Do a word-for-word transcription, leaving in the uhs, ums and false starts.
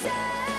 set